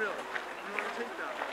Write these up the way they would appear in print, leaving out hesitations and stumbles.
Really? You want to take that?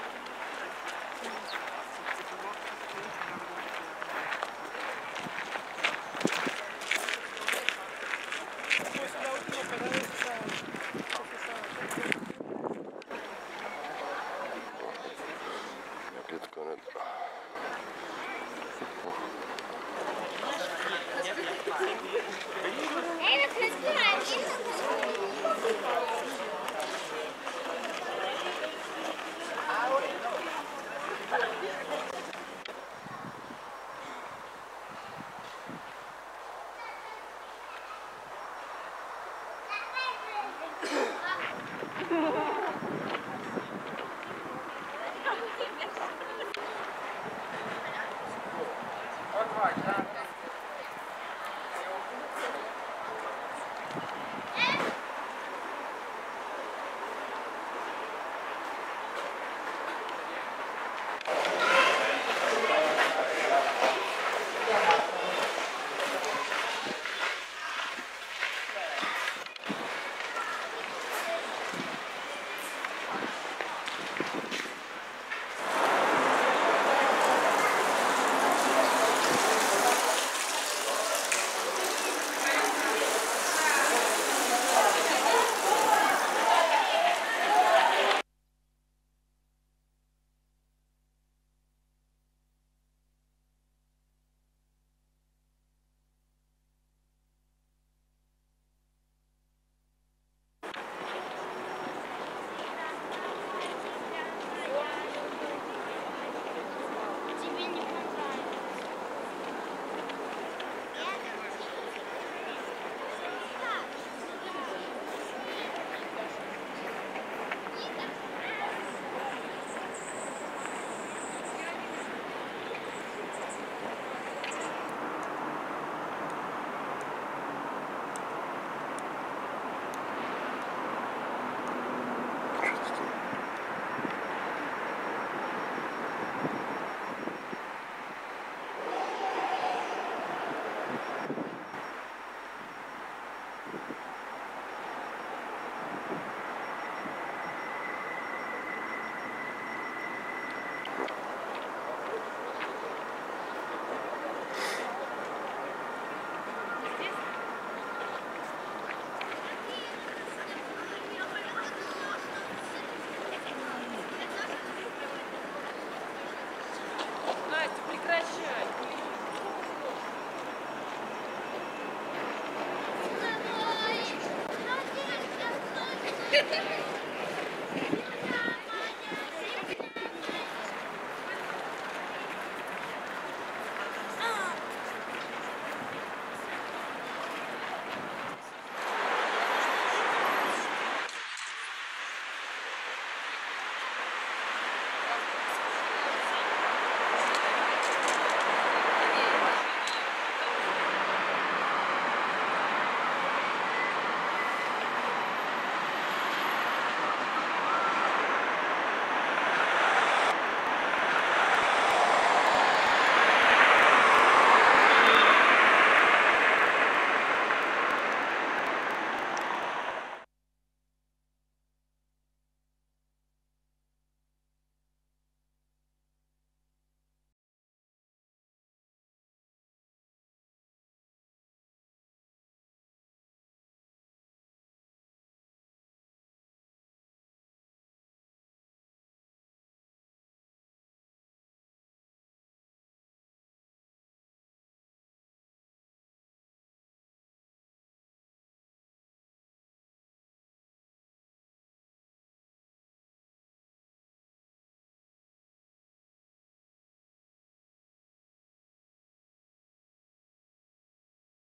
It's gonna... Hehehe